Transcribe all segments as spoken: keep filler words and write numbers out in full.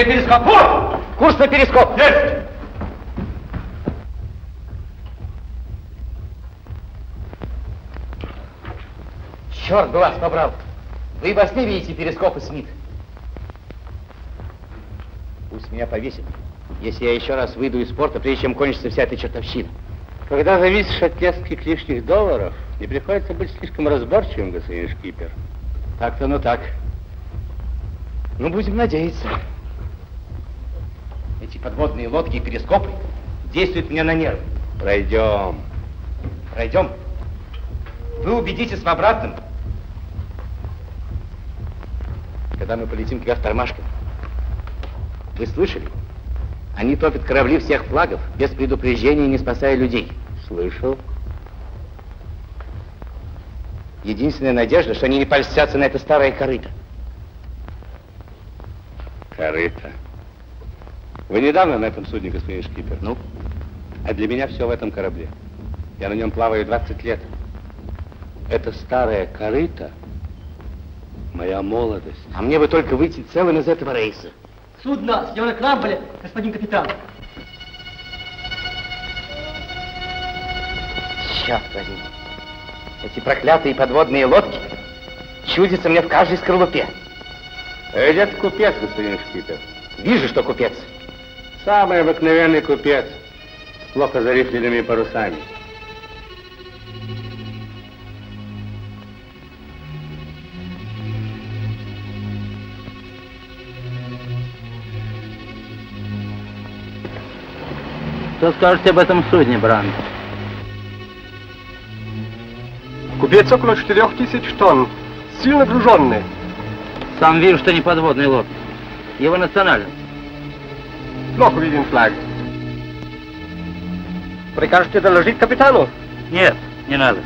Где перископ? Курс! Курс на перископ! Есть! Черт глаз побрал! Вы во сне видите перископ и Смит. Пусть меня повесит, если я еще раз выйду из порта, прежде чем кончится вся эта чертовщина. Когда зависишь от нескольких лишних долларов, не приходится быть слишком разборчивым, господин шкипер. Так-то, ну так. Ну, будем надеяться. Эти подводные лодки и перископы действуют мне на нервы. Пройдем. Пройдем? Вы убедитесь в обратном. Когда мы полетим к Тормашкам, вы слышали? Они топят корабли всех флагов, без предупреждения, не спасая людей. Слышал. Единственная надежда, что они не польстятся на это старое корыто. Корыто. Вы недавно на этом судне, господин шкипер? Ну? А для меня все в этом корабле. Я на нем плаваю двадцать лет. Это старое корыто, моя молодость. А мне бы только выйти целым из этого рейса. Судно съемное крамболя, господин капитан. Черт возьми. Эти проклятые подводные лодки чудятся мне в каждой скорлупе. Идет купец, господин шкипер. Вижу, что купец. Самый обыкновенный купец. С плохо зарифленными парусами. Что скажете об этом судне, Бранд? Купец около четырех тысяч тонн, сильно груженный. Сам вижу, что не подводный лодка. Его национальность. Плохо виден флаг. Прикажете доложить капитану? Нет, не надо.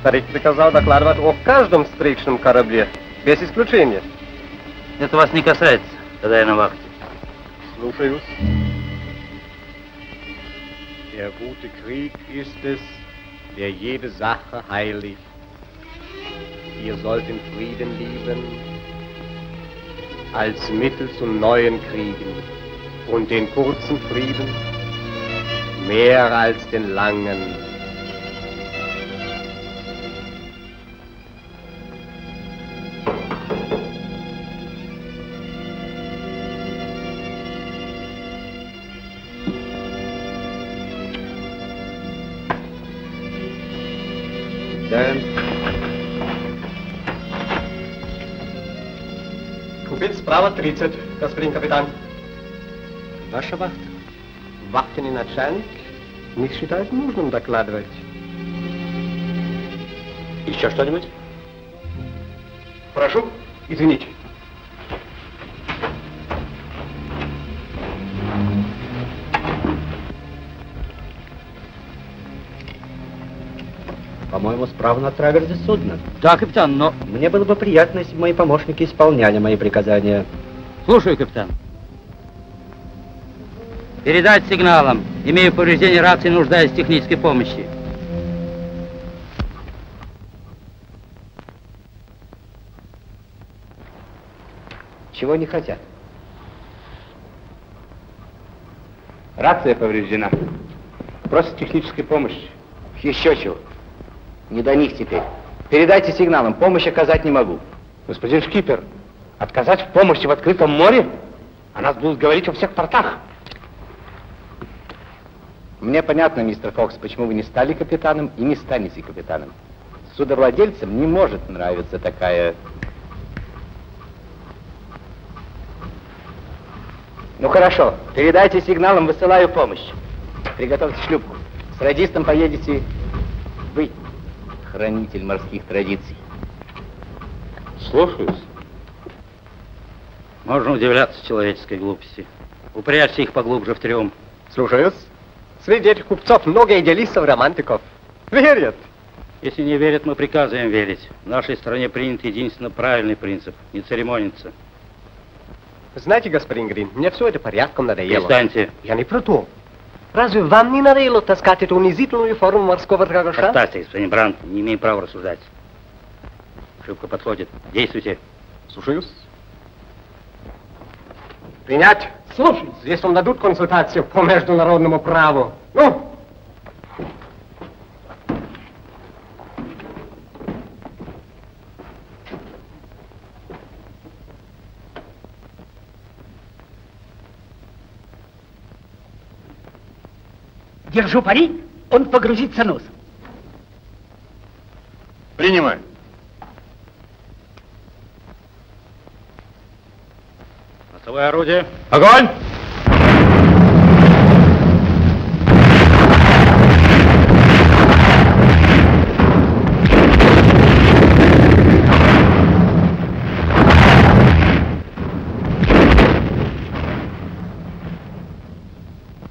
Старик приказал докладывать о каждом встречном корабле, без исключения. Это вас не касается, когда я на вахте. Слушаюсь. Der gute Krieg ist es, der jede Sache heiligt. Ihr sollt den Frieden lieben, als Mittel zum neuen Kriegen und den kurzen Frieden mehr als den langen. Купец справа тридцать, господин капитан. Ваша вахта. Вахтенный начальник не считает нужным докладывать. Еще что-нибудь? Прошу, извините. По-моему, справа на траверзе судно. Да, капитан, но... Мне было бы приятно, если бы мои помощники исполняли мои приказания. Слушаю, капитан. Передать сигналом. Имею повреждение рации, нуждаясь в технической помощи. Чего не хотят? Рация повреждена. Просто технической помощи. Еще чего. Не до них теперь. Передайте сигналом, помощь оказать не могу. Господин шкипер, отказать в помощи в открытом море? О нас будут говорить во всех портах. Мне понятно, мистер Фокс, почему вы не стали капитаном и не станете капитаном. Судовладельцам не может нравиться такая... Ну хорошо, передайте сигналом, высылаю помощь. Приготовьте шлюпку. С радистом поедете вы. Хранитель морских традиций. Слушаюсь. Можно удивляться человеческой глупости. Упрячься их поглубже в трюм. Слушаюсь. Среди этих купцов много идеалистов, романтиков. Верят. Если не верят, мы приказываем верить. В нашей стране принят единственно правильный принцип. Не церемониться. Знаете, господин Грин, мне все это порядком надоело. Перестаньте. Я не про то. Разве вам не надоело таскать эту унизительную форму морского торгаша? Оставьте, господин Бранд, не имеем права рассуждать. Шлюпка подходит. Действуйте. Слушаюсь. Принять? Слушай. Здесь вам дадут консультацию по международному праву. Ну? Держу пари, он погрузится носом. Принимай. Носовое орудие. Огонь!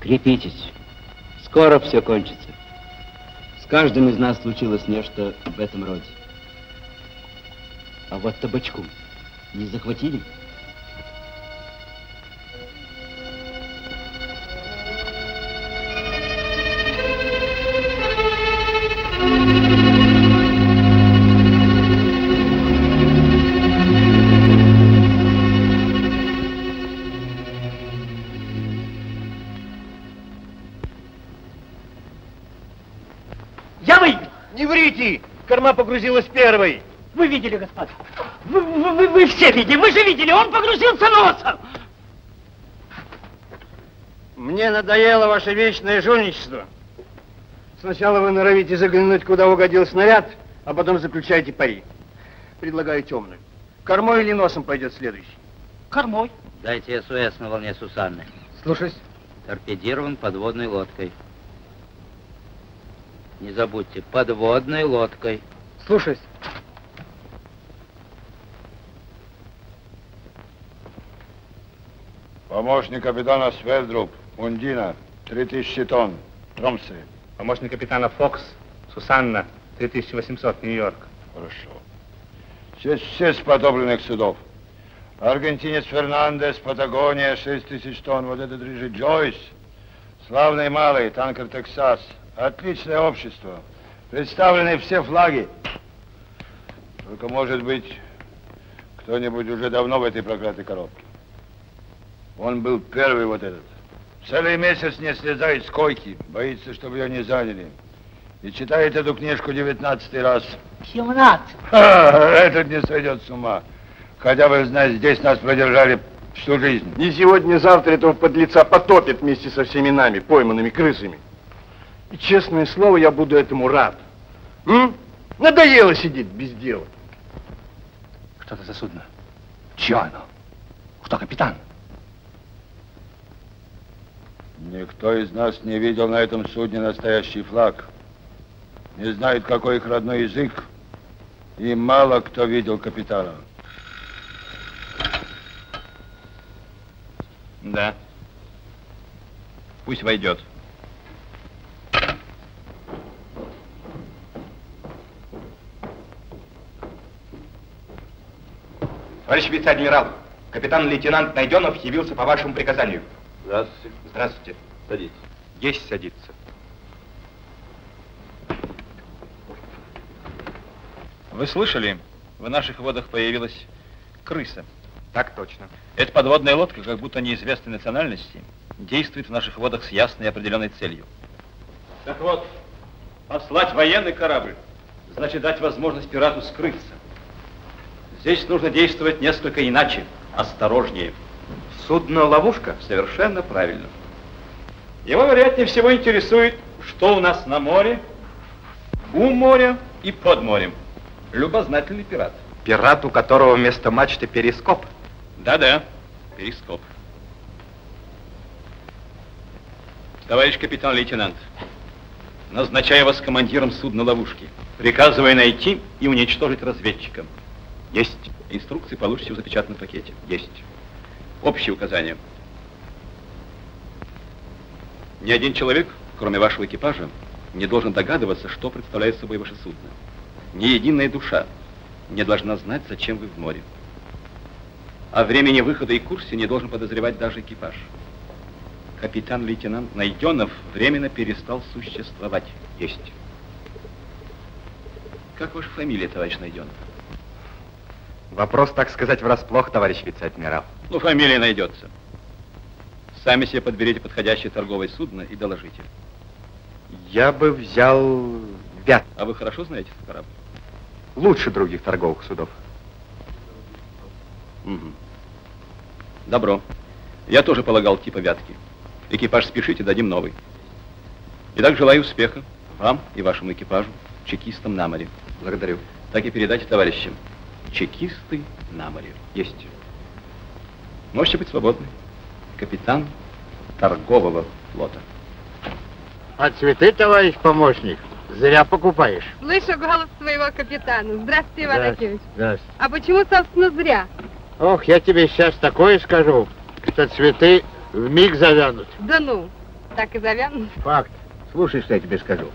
Крепитесь. Скоро все кончится. С каждым из нас случилось нечто в этом роде. А вот табачку не захватили? Корма погрузилась первой. Вы видели, господа? Вы, вы, вы, вы все видели, вы же видели, он погрузился носом. Мне надоело ваше вечное жульничество. Сначала вы норовите заглянуть, куда угодил снаряд, а потом заключаете пари. Предлагаю темную. Кормой или носом пойдет следующий? Кормой. Дайте СОС на волне Сусанны. Слушаюсь. Торпедирован подводной лодкой. Не забудьте, подводной лодкой. Слушаюсь. Помощник капитана Свердруп, Ундина, три тысячи тонн, Тромсы. Помощник капитана Фокс, Сусанна, три тысячи восемьсот, Нью-Йорк. Хорошо. Честь всех потопленных судов. Аргентинец Фернандес, Патагония, шесть тысяч тонн, вот это движет Джойс. Славный малый, танкер Тексас. Отличное общество. Представлены все флаги. Только, может быть, кто-нибудь уже давно в этой проклятой коробке. Он был первый вот этот. Целый месяц не слезает с койки. Боится, чтобы ее не заняли. И читает эту книжку девятнадцатый раз. семнадцатый. Этот не сойдет с ума. Хотя бы, знаете, здесь нас продержали всю жизнь. Не сегодня, не завтра этого подлеца потопят вместе со всеми нами, пойманными крысами. И, честное слово, я буду этому рад. М? Надоело сидеть без дела. Что это за судно? Чье оно? Кто капитан? Никто из нас не видел на этом судне настоящий флаг. Не знает, какой их родной язык. И мало кто видел капитана. Да. Пусть войдет. Товарищ вице-адмирал, капитан-лейтенант Найденов явился по вашему приказанию. Здравствуйте. Здравствуйте. Садитесь. Есть садиться. Вы слышали, в наших водах появилась крыса. Так точно. Эта подводная лодка, как будто неизвестной национальности, действует в наших водах с ясной и определенной целью. Так вот, послать военный корабль, значит дать возможность пирату скрыться. Здесь нужно действовать несколько иначе, осторожнее. Судно-ловушка? Совершенно правильно. Его, вероятнее всего, интересует, что у нас на море, у моря и под морем. Любознательный пират. Пират, у которого вместо мачты перископ. Да-да, перископ. Товарищ капитан-лейтенант, назначаю вас командиром судна-ловушки, приказывая найти и уничтожить разведчика. Есть. Инструкции получите в запечатанном пакете. Есть. Общие указания. Ни один человек, кроме вашего экипажа, не должен догадываться, что представляет собой ваше судно. Ни единая душа не должна знать, зачем вы в море. О времени выхода и курсе не должен подозревать даже экипаж. Капитан-лейтенант Найденов временно перестал существовать. Есть. Как ваша фамилия, товарищ Найденов? Вопрос, так сказать, врасплох, товарищ вице-адмирал. Ну, фамилия найдется. Сами себе подберите подходящее торговое судно и доложите. Я бы взял Вятку. А вы хорошо знаете этот корабль? Лучше других торговых судов. Угу. Добро. Я тоже полагал типа Вятки. Экипаж спешите, дадим новый. Итак, желаю успеха вам и вашему экипажу, чекистам на море. Благодарю. Так и передайте товарищам. Чекисты на море. Есть. Можете быть свободны. Капитан торгового флота. А цветы, товарищ помощник, зря покупаешь. Слышу голос своего капитана. Здравствуйте, Иван Акимович. Здравствуйте. А почему, собственно, зря? Ох, я тебе сейчас такое скажу, что цветы вмиг завянут. Да ну, так и завянут. Факт. Слушай, что я тебе скажу.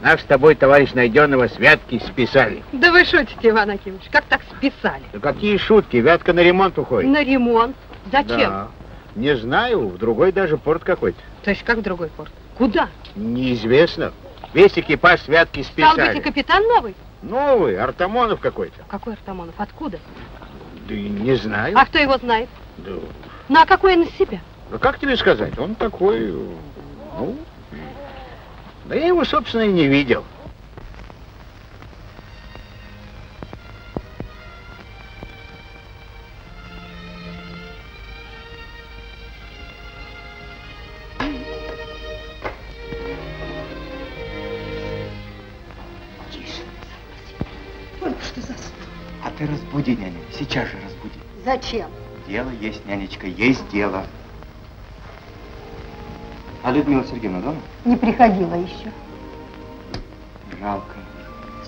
Наш с тобой товарищ Найденова с Вятки списали. Да вы шутите, Иван Акимович, как так списали? Да какие шутки, Вятка на ремонт уходит. На ремонт? Зачем? Да. Не знаю, в другой даже порт какой-то. То есть как в другой порт? Куда? Неизвестно. Весь экипаж с Вятки списали. Стал быть, и капитан новый? Новый, Артамонов какой-то. Какой Артамонов? Откуда? Да не знаю. А кто его знает? Да. Ну а какой он из себя? Да как тебе сказать, он такой, ну... Да я его, собственно, и не видел. Тише. Только что заснул. А ты разбуди, няня. Сейчас же разбуди. Зачем? Дело есть, нянечка, есть дело. А Людмила Сергеевна дома? Не приходила еще. Жалко.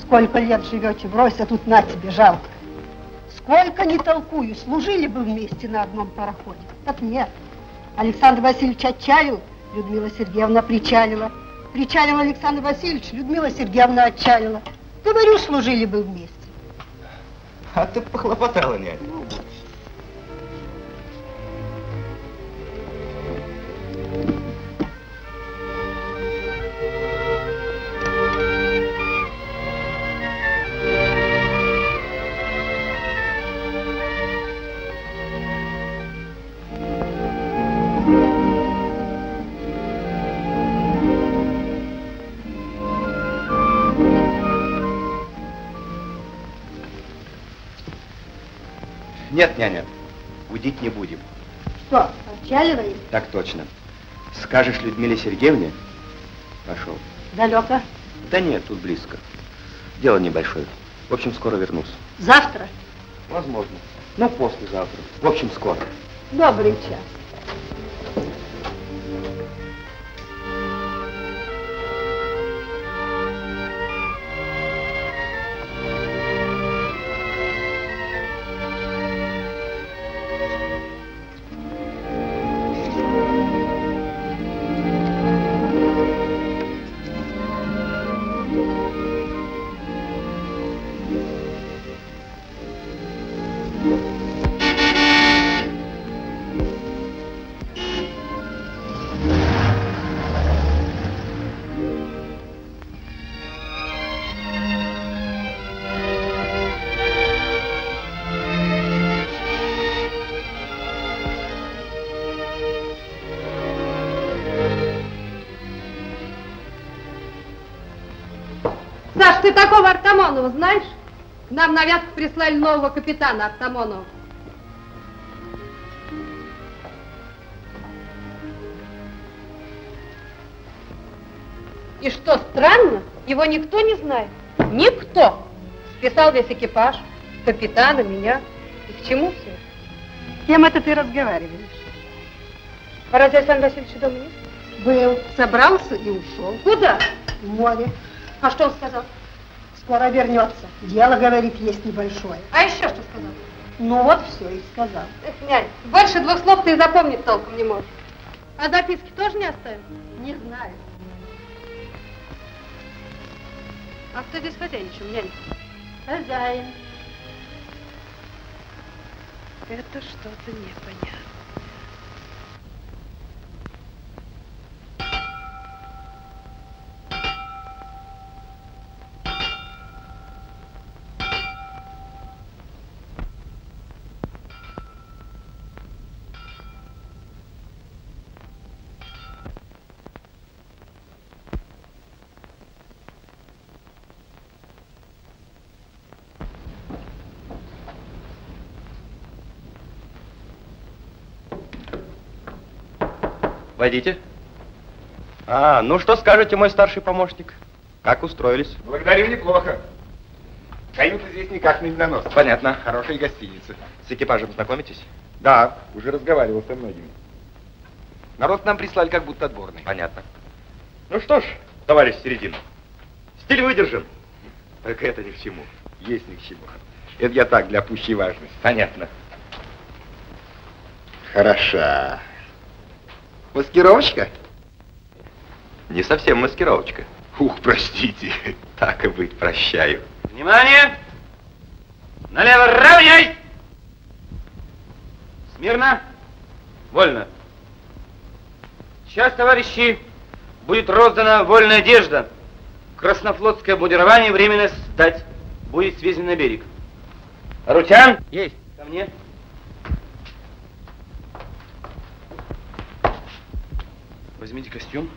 Сколько лет живете, брось, а тут на тебе, жалко. Сколько не толкую, служили бы вместе на одном пароходе. Так нет. Александр Васильевич отчалил, Людмила Сергеевна причалила. Причалил Александр Васильевич, Людмила Сергеевна отчалила. Говорю, служили бы вместе. А ты похлопотала, няня. Нет, няня, будить не будем. Что, отчаливаешь? Так точно. Скажешь Людмиле Сергеевне? Пошел. Далеко? Да нет, тут близко. Дело небольшое. В общем, скоро вернусь. Завтра? Возможно. Но послезавтра. В общем, скоро. Добрый час. Ты такого Артамонова знаешь? К нам на Вятку прислали нового капитана Артамонова. И что странно, его никто не знает. Никто. Списал весь экипаж, капитана, меня. И к чему все? С кем это ты разговариваешь? А разве Александр Васильевич дома нет? Был. Собрался и ушел. Куда? В море. А что он сказал? Скоро вернется. Дело, говорит, есть небольшое. А еще что сказал? Ну вот все и сказал. Эх, нянь, больше двух слов ты и запомнить толком не можешь. А записки тоже не оставил? Не знаю. А кто здесь хозяйничал, нянь? Хозяин. Это что-то непонятно. Войдите. А, ну что скажете, мой старший помощник? Как устроились? Благодарим, неплохо. Каюта здесь никак не на нос. Понятно. Хорошая гостиница. С экипажем знакомитесь? Да, уже разговаривал со многими. Народ нам прислали как будто отборный. Понятно. Ну что ж, товарищ Середин, стиль выдержан. Только это ни к чему. Есть ни к чему. Это я так, для пущей важности. Понятно. Хороша. Маскировочка? Не совсем маскировочка. Ух, простите. Так и быть, прощаю. Внимание! Налево равняй! Смирно! Вольно! Сейчас, товарищи, будет роздана вольная одежда. Краснофлотское будирование временно сдать. Будет свезен на берег. Рутян! Есть! Ко мне! Возьмите костюм.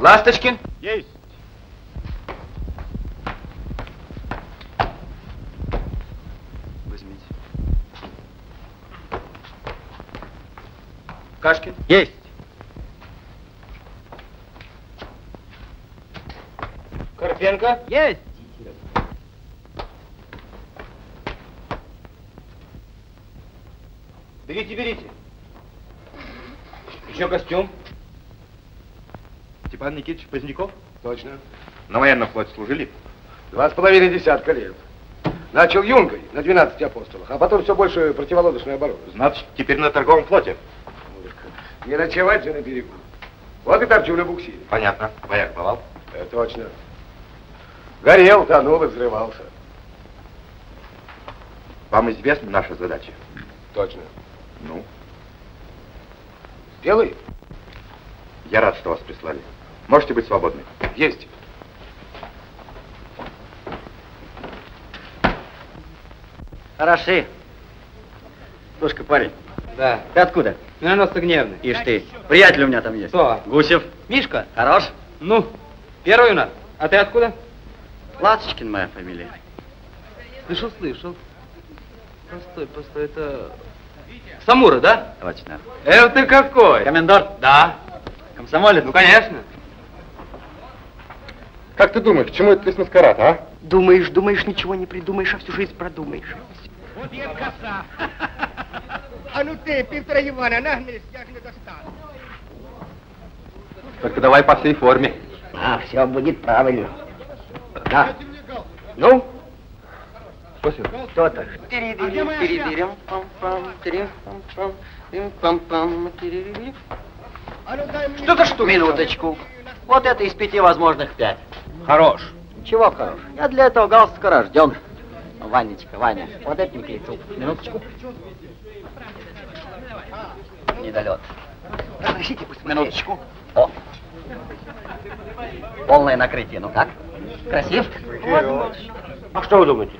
Ласточкин! Есть! Возьмите. Кашкин! Есть! Карпенко! Есть! Берите, берите! Еще костюм. Степан Никитич Поздняков? Точно. На военном флоте служили? Два с половиной десятка лет. Начал юнгой на двенадцати апостолах, а потом все больше противолодочную оборону. Значит, теперь на торговом флоте? Не ночевать же на берегу. Вот и торчу на буксире. Понятно. Вояк бывал? Да, точно. Горел, тонул и взрывался. Вам известна наша задача? Точно. Ну? Делай. Я рад, что вас прислали. Можете быть свободны. Есть. Хороши. Слушай-ка, парень. Да. Ты откуда? Я носа гневный. Ишь ты. Приятель у меня там есть. Кто? Гусев. Мишка. Хорош. Ну, первый у нас. А ты откуда? Ласточкин моя фамилия. Слышал, слышал. Простой, простой, это... Самура, да? Точно. Это ты какой? Комендор? Да. Комсомолец? Ну, конечно. Как ты думаешь, к чему это весь маскарад, а? Думаешь, думаешь, ничего не придумаешь, а всю жизнь продумаешь. Вот я коса. А ну ты, Петра Ивана, нагнись, я же не достану. Только давай по всей форме. А, все будет правильно. Да. Ну? Кто-то. Что-то что? Минуточку. Вот это из пяти возможных пять. Хорош. Чего хорош? Я для этого галстука рожден. Ванечка, Ваня, вот это не к лицу. Минуточку. Недолет. Разрешите посмотреть. Минуточку. О. Полное накрытие. Ну как? Красив? А что вы думаете?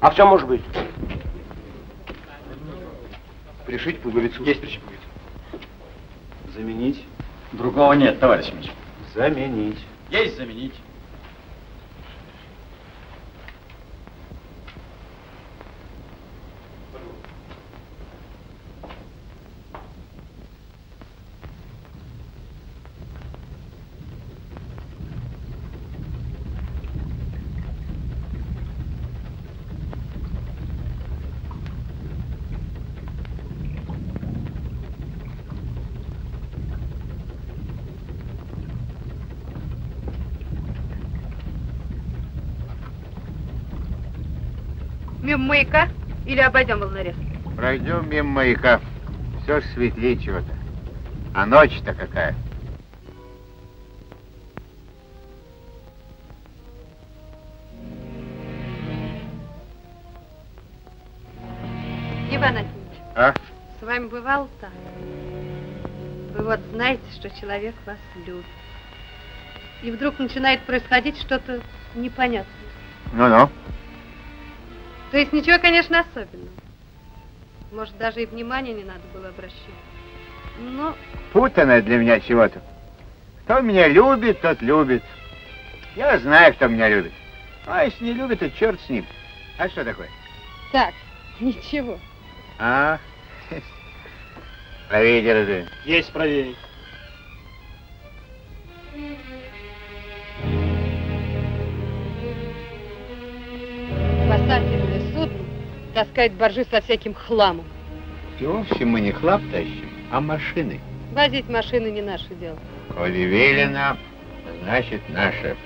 А в чем может быть? Пришить пуговицу. Есть пришить пуговицу. Заменить. Другого нет, товарищ Мич. Заменить. Есть заменить. Мимо маяка или обойдем волнорез? Пройдем мимо маяка. Все ж светлее чего-то. А ночь-то какая. Иван Афимович, а? С вами бывало так? Вы вот знаете, что человек вас любит. И вдруг начинает происходить что-то непонятное. Ну-ну. То есть ничего, конечно, особенного. Может, даже и внимания не надо было обращать. Но... Путано для меня чего-то. Кто меня любит, тот любит. Я знаю, кто меня любит. А если не любит, то черт с ним. А что такое? Так, ничего. А, Правее держи. Есть правее. Спасательное судно таскает баржи со всяким хламом. И в общем мы не хлам тащим, а машины. Возить машины не наше дело. Коли велено, значит наше.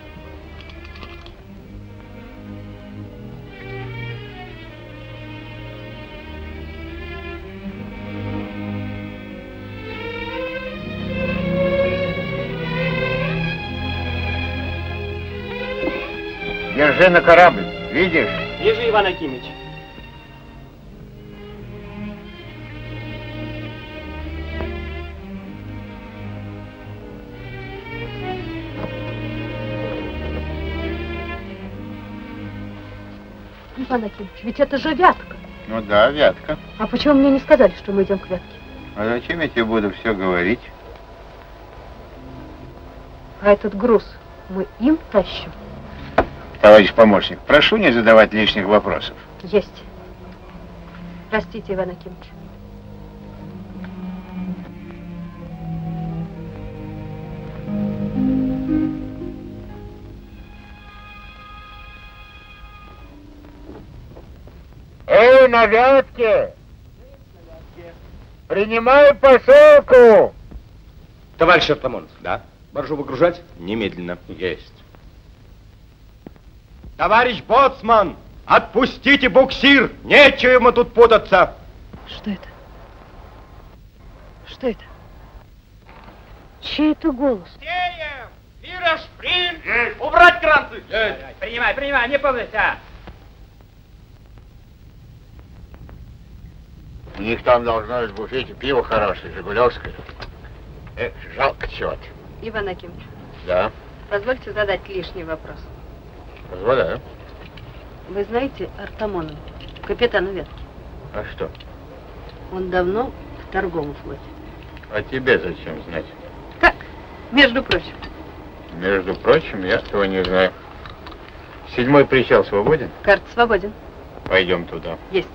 Держи на корабль, видишь? Вижу, Иван Акимыч. Иван Акимыч, ведь это же Вятка. Ну да, Вятка. А почему мне не сказали, что мы идем к Вятке? А зачем я тебе буду все говорить? А этот груз мы им тащим? Товарищ помощник, прошу не задавать лишних вопросов. Есть. Простите, Иван Акимович. Эй, на Вятке! Принимай посылку! Товарищ Артамонов. Да? Баржу выгружать? Немедленно. Есть. Товарищ боцман, отпустите буксир! Нечего ему тут путаться! Что это? Что это? Чей это голос? Теев! Вираж, принт! Убрать кранты! Есть. Принимай, принимай, не повыся! У них там должно быть в буфете пиво хорошее, жигулевское. Эх, жалко чего-то. Иван Акимович. Да? Позвольте задать лишний вопрос. Позволяю. Вы знаете Артамонова, капитана Вятки? А что? Он давно в торговом флоте. А тебе зачем знать? Как? Между прочим. Между прочим, я этого не знаю. Седьмой причал свободен? Карт свободен. Пойдем туда. Есть.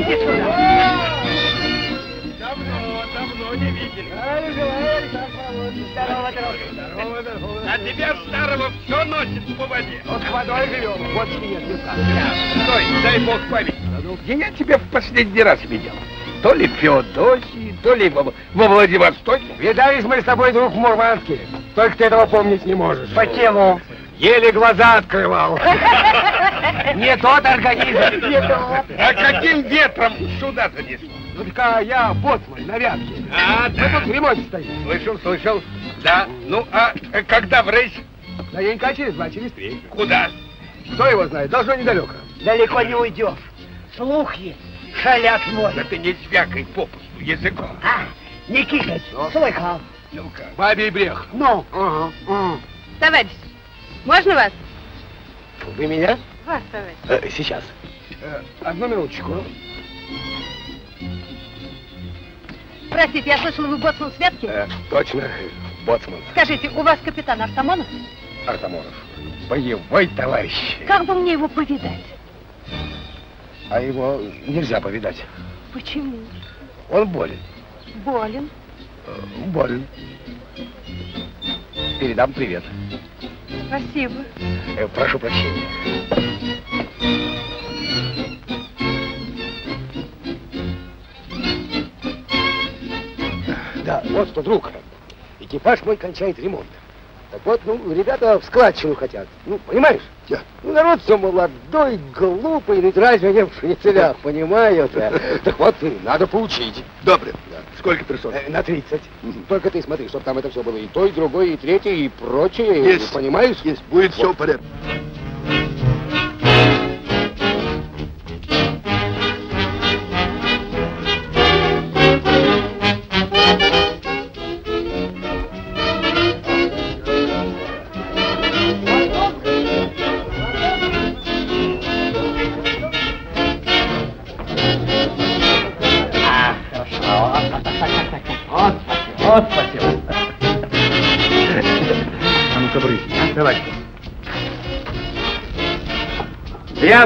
Иди сюда. Давно, давно не видели. Здорово, здорово. Здорово, здорово. А тебя старого все носит по воде. Вот водой живем. Вот нет, не так. Стой, дай бог память. Где я тебя в последний раз видел? То ли в Феодосии, то ли во, во Владивостоке. Видались мы с тобой, друг, в Мурманске. Только ты этого помнить не можешь. Почему? Еле глаза открывал. Не тот организм. Не тот. А каким ветром сюда занесло? Ну так я боцман на Вятке. А, да. Мы тут в ремонте стоим. Слышал, слышал. Да. Ну, а когда в рейс? На денька через два, через три. Куда? Кто его знает? Должно недалеко. Далеко не уйдешь. Слух есть. Шалят море. Да ты не свякай попусту языком. А, не кикать. Слыхал. Ну-ка. Бабий брех. Ну. Ага. Товарищ, можно вас? Вы меня? Вас, товарищ. Э, сейчас. Э, одну минуточку. Простите, я слышала, вы боцман с Вятки? Э, точно, боцман. Скажите, у вас капитан Артамонов? Артамонов, боевой товарищ. Как бы мне его повидать? А его нельзя повидать. Почему? Он болен. Болен? Э, болен. Передам привет. Спасибо. Э, прошу прощения. Да, вот что, друг, экипаж мой кончает ремонт. Так вот, ну, ребята в складчину хотят. Ну, понимаешь? Да. Ну, народ все молодой, глупый, ведь разве они в шницелях понимают? Так вот, надо поучить. Добре. Сколько персон? На тридцать. Только ты смотри, чтобы там это все было и то, и другое, и третье, и прочее. Есть. Понимаешь? Есть. Будет все в порядке.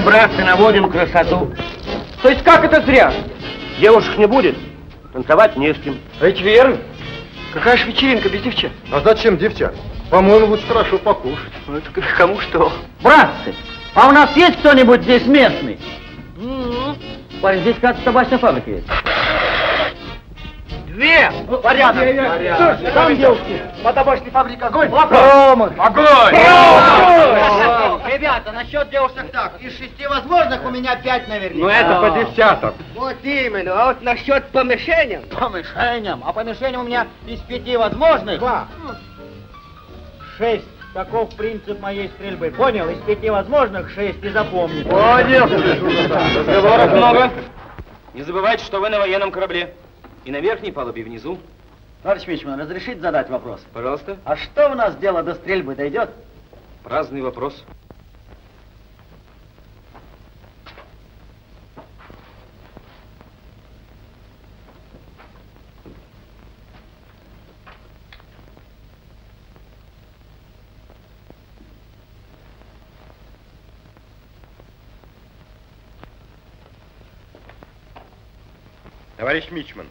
Братцы, наводим красоту. То есть как это зря? Девушек не будет, танцевать не с кем. А ведь верно. Какая же вечеринка без девчат? А зачем девчат? По-моему, лучше хорошо покушать. Ну это кому что. Братцы, а у нас есть кто-нибудь здесь местный? Mm-hmm. Парень, здесь как-то табачная фабрика есть. Две! Порядок! Слушайте, там девушки! По табачной фабрике огонь! Огонь! Огонь! Ребята, насчет девушек так. Из шести возможных у меня пять наверняка. Ну это по десяток. Вот именно. А вот насчет по мишеням? По мишеням? А по мишеням у меня из пяти возможных... Два. Шесть. Таков принцип моей стрельбы. Понял? Из пяти возможных шесть. И запомни. Понял. Разговоров много. Не забывайте, что вы на военном корабле. И на верхней палубе, и внизу. Товарищ Мичман, разрешите задать вопрос? Пожалуйста. А что у нас дело до стрельбы дойдет? Праздный вопрос. Товарищ Мичман.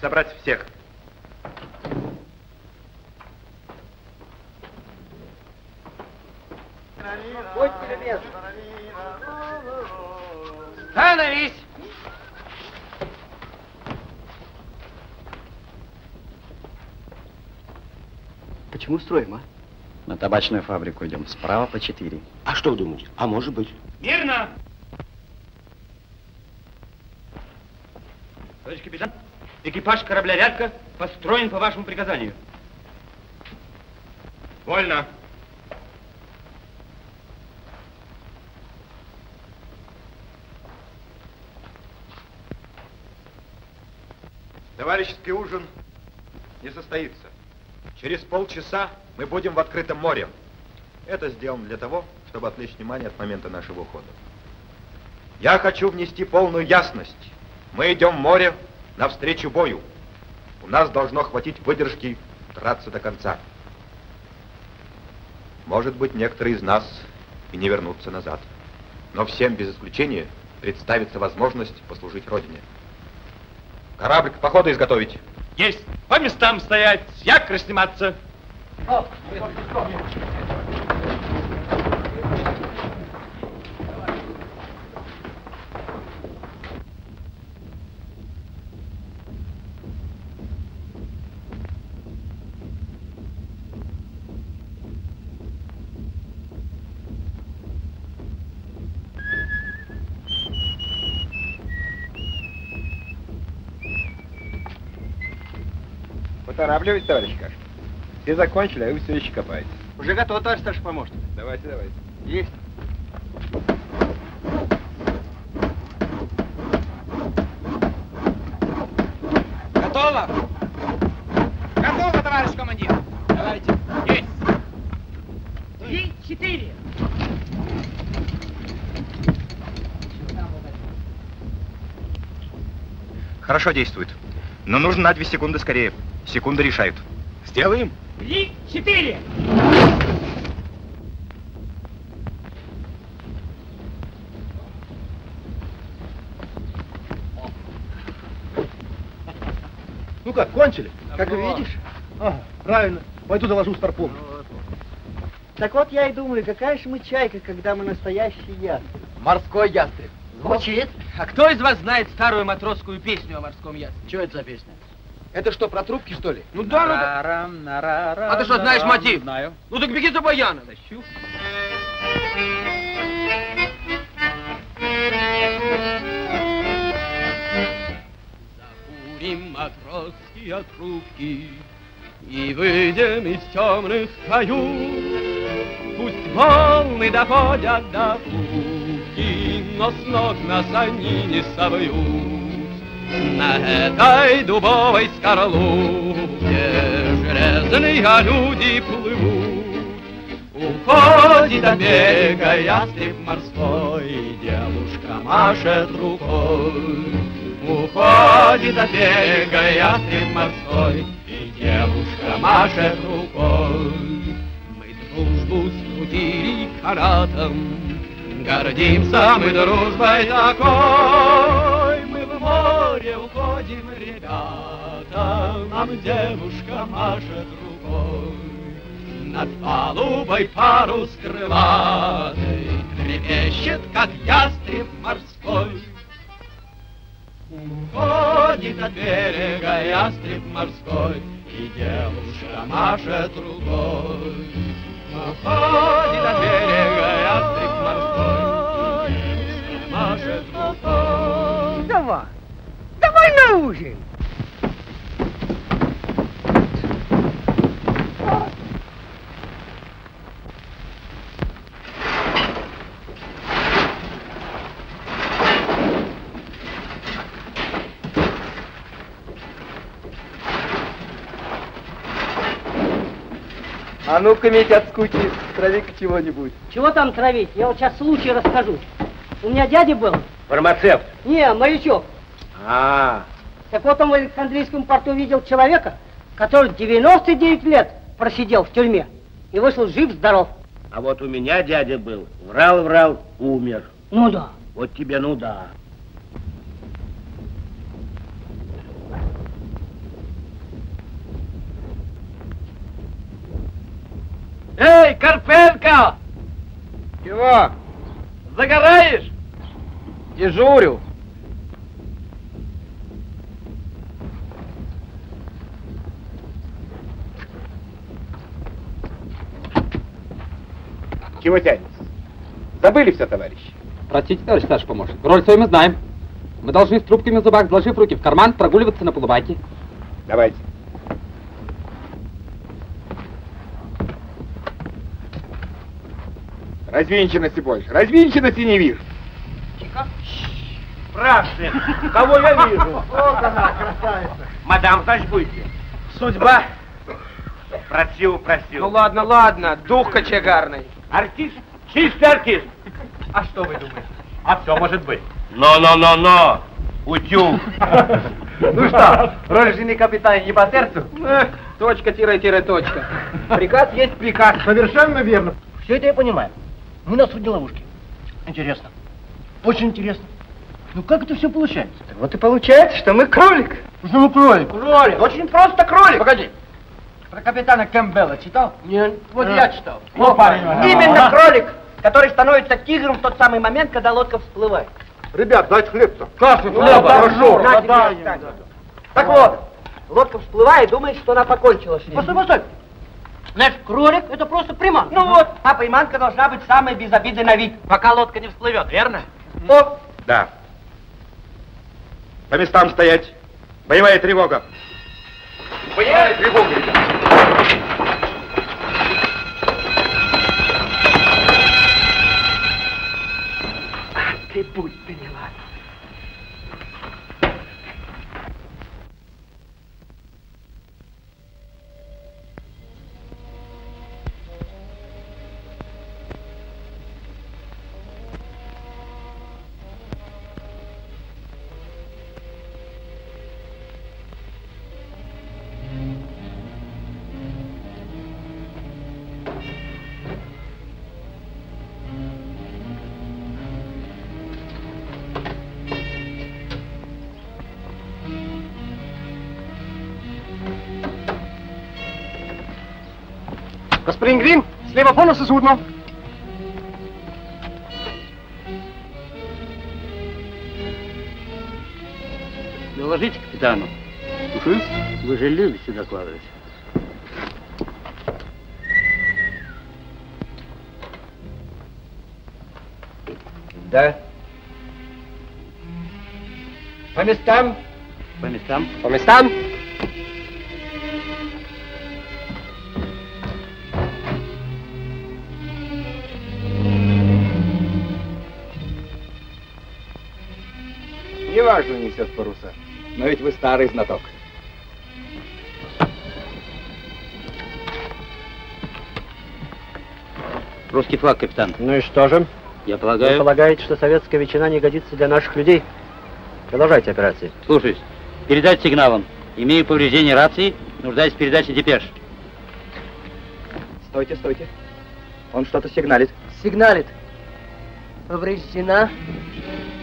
Собрать всех. Будьте любезны. Становись! Почему строим, а? На табачную фабрику идем. Справа по четыре. А что думаете? А может быть? Мирно! Товарищ капитан, экипаж корабля «Вятка» построен по вашему приказанию. Вольно. Товарищеский ужин не состоится. Через полчаса мы будем в открытом море. Это сделано для того, чтобы отвлечь внимание от момента нашего ухода. Я хочу внести полную ясность. Мы идем в море навстречу бою. У нас должно хватить выдержки драться до конца. Может быть, некоторые из нас и не вернутся назад. Но всем без исключения представится возможность послужить Родине. Корабль к походу изготовить. Есть. По местам стоять. Якорь сниматься. Поторапливайтесь, товарищ Кашкин. Все закончили, а вы все еще копаете. Уже готово, товарищ старший помощник. Давайте, давайте. Есть. Готово? Готово, товарищ командир. Давайте. Есть. Три, четыре. Хорошо действует. Но нужно на две секунды скорее. Секунды решают. Сделаем? Три, четыре! Ну как, кончили? Как ты видишь? Ага, правильно. Пойду доложу старпом. Так вот я и думаю, какая же мы чайка, когда мы настоящий ястреб. Морской ястреб. Звучит. А кто из вас знает старую матросскую песню о морском ястребе? Что это за песня? Это что, про трубки, что ли? Ну да, ну да. А ты что, знаешь мотив? Знаю. Ну так беги за баяном. Тащу. Закурим матросские трубки и выйдем из темных кают. Пусть волны доходят до пути, но с ног нас они не совьют. На этой дубовой скорлупе железные люди плывут. Уходит от берега ястреб морской, девушка машет рукой. Уходит от берега ястреб морской, и девушка машет рукой. Мы дружбу скрутили канатом, гордимся мы дружбой такой. Мы в море уходим, ребята, нам девушка машет рукой. Над палубой парус крылатый трепещет, как ястреб морской. Уходит от берега ястреб морской, и девушка машет рукой. Уходит от берега ястреб морской, и девушка машет рукой. Давай, давай на ужин. А ну-ка, Митя, от скуки, трави-ка чего-нибудь. Чего там травить? Я вот сейчас случай расскажу. У меня дядя был. Фармацевт? Не, морячок. А, -а, а. Так вот он в Александрийском порту видел человека, который девяносто девять лет просидел в тюрьме и вышел жив-здоров. А вот у меня дядя был. Врал-врал, умер. Ну да. Вот тебе ну да. Эй, Карпенко! Чего? Загораешь? Дежурю. Чего тянется? Забыли все, товарищи? Простите, товарищ старший помощник. Роль свою мы знаем. Мы должны с трубками в зубах, сложив руки в карман, прогуливаться на полубаке. Давайте. Развинченности больше. Развинченности не вижу. Тихо. Прассы. Кого я вижу? Вот она, красавица. Мадам, значит, будете. Судьба. Просил, просил. Ну ладно, ладно. Дух кочегарный. Артист? Чистый артист. А что вы думаете? А все может быть. Но-но-но-но. Утюг. Ну что, роль жены капитана не по сердцу? Точка, тире-тире, точка. Приказ есть приказ. Совершенно верно. Все это я понимаю. Мы на судне ловушки. Интересно. Очень интересно. Ну как это все получается? Так вот и получается, что мы кролик. Что мы кролик? Кролик. Очень просто кролик. Погоди. Про капитана Кэмпбелла читал? Нет. Вот Нет. я читал. О, парень. Именно а? кролик, который становится тигром в тот самый момент, когда лодка всплывает. Ребят, дайте хлеб-то. Кашу, хлеба. Так вот, лодка всплывает, думает, что она покончила с ней. Постой, постой. Значит, кролик это просто приманка. Ну вот, а приманка должна быть самой безобидной на вид, пока лодка не всплывет, верно? О. Да. По местам стоять. Боевая тревога. Боевая тревога, ребят. А ты путь поняла. Господин Грин, слева по носу судно. Доложите капитану. Угу. Вы же любите докладывать. Да. По местам. По местам. По местам. Неважно, несет паруса, но ведь вы старый знаток. Русский флаг, капитан. Ну и что же? Я полагаю... Вы полагаете, что советская ветчина не годится для наших людей? Продолжайте операции. Слушаюсь. Передать сигналом. Имею повреждение рации, нуждаюсь в передаче депеш. Стойте, стойте. Он что-то сигналит. Сигналит. повреждена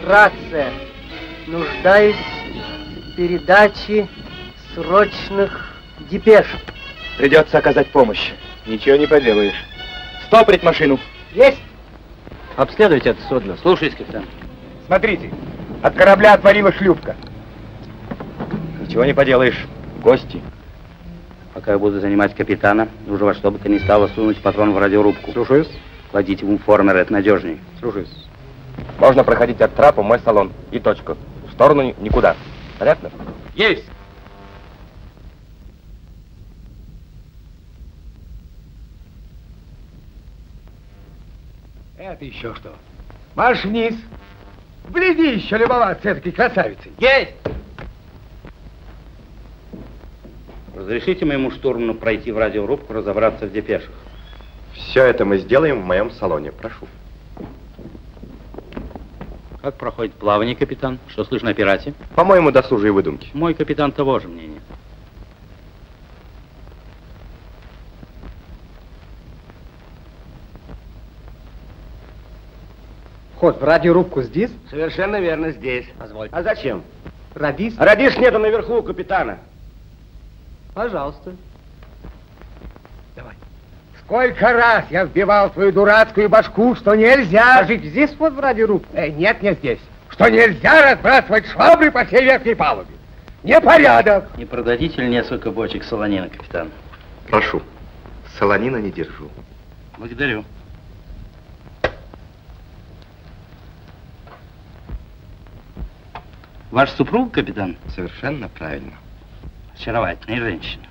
рация. Нуждаюсь в передаче срочных депеш. Придется оказать помощь. Ничего не поделаешь. Стопорить машину. Есть. Обследуйте это судно. Слушаюсь, капитан. Смотрите, от корабля отворилась шлюпка. Ничего не поделаешь. Гости. Пока я буду занимать капитана, нужно во что бы то ни стало сунуть патрон в радиорубку. Слушаюсь. Кладите в формер, это надежнее. Слушаюсь. Можно проходить от трапа в мой салон. И точка. В сторону никуда. Понятно? Есть. Это еще что? Марш вниз. Вгляди еще любоваться этой красавицей. Есть. Разрешите моему штурману пройти в радиорубку, разобраться в депешах. Все это мы сделаем в моем салоне. Прошу. Как проходит плавание, капитан? Что слышно о пирате? По-моему, досужие выдумки. Мой капитан того же мнения. Ход в радиорубку здесь? Совершенно верно, здесь. Позвольте. А зачем? Радиш? Радиш нету наверху у капитана. Пожалуйста. Давай. Сколько раз я вбивал твою дурацкую башку, что нельзя... А жить здесь вот в радиорубку? Э, нет, не здесь. Что нельзя разбрасывать швабры по всей верхней палубе. Непорядок. Не продадите ли несколько бочек солонина, капитан? Прошу. Солонина не держу. Благодарю. Ваш супруг, капитан? Совершенно правильно. Очаровательная женщина.